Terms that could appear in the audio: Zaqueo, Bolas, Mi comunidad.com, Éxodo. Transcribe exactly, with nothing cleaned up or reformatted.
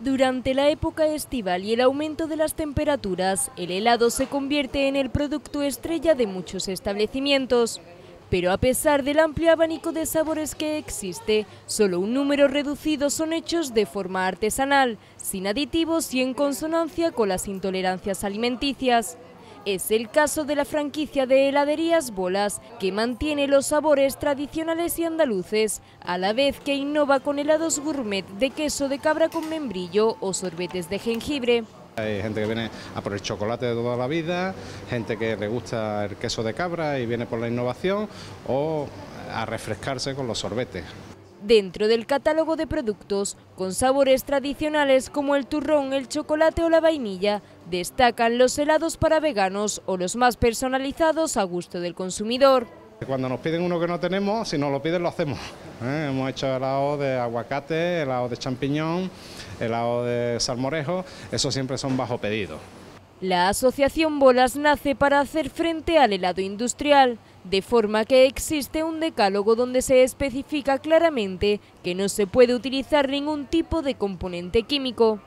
Durante la época estival y el aumento de las temperaturas, el helado se convierte en el producto estrella de muchos establecimientos. Pero a pesar del amplio abanico de sabores que existe, solo un número reducido son hechos de forma artesanal, sin aditivos y en consonancia con las intolerancias alimenticias. Es el caso de la franquicia de heladerías Bolas, que mantiene los sabores tradicionales y andaluces, a la vez que innova con helados gourmet de queso de cabra con membrillo o sorbetes de jengibre. Hay gente que viene a por el chocolate de toda la vida, gente que le gusta el queso de cabra y viene por la innovación o a refrescarse con los sorbetes. Dentro del catálogo de productos, con sabores tradicionales como el turrón, el chocolate o la vainilla, destacan los helados para veganos o los más personalizados a gusto del consumidor. Cuando nos piden uno que no tenemos, si nos lo piden lo hacemos. ¿eh? Hemos hecho helado de aguacate, helado de champiñón, helado de salmorejo, eso siempre son bajo pedido. La asociación Bolas nace para hacer frente al helado industrial, de forma que existe un decálogo donde se especifica claramente que no se puede utilizar ningún tipo de componente químico.